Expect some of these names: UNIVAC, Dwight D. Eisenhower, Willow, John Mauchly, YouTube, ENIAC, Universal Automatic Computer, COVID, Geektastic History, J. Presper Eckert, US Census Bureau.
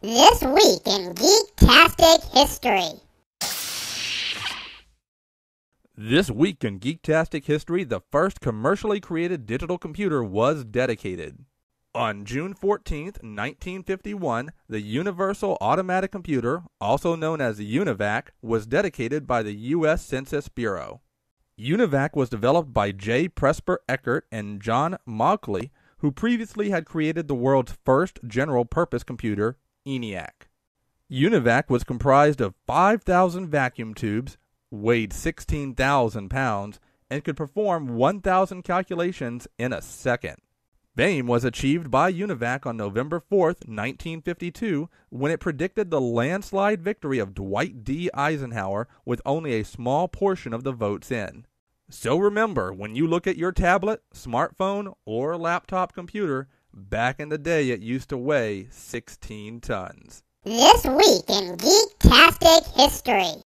This week in Geektastic History. This week in Geektastic History, the first commercially created digital computer was dedicated. On June 14, 1951, the Universal Automatic Computer, also known as the UNIVAC, was dedicated by the U.S. Census Bureau. UNIVAC was developed by J. Presper Eckert and John Mauchly, who previously had created the world's first general-purpose computer, ENIAC. UNIVAC was comprised of 5,000 vacuum tubes, weighed 16,000 pounds, and could perform 1,000 calculations in a second. Fame was achieved by UNIVAC on November 4, 1952, when it predicted the landslide victory of Dwight D. Eisenhower with only a small portion of the votes in. So remember, when you look at your tablet, smartphone, or laptop computer, back in the day, it used to weigh 16 tons. This week in Geektastic History.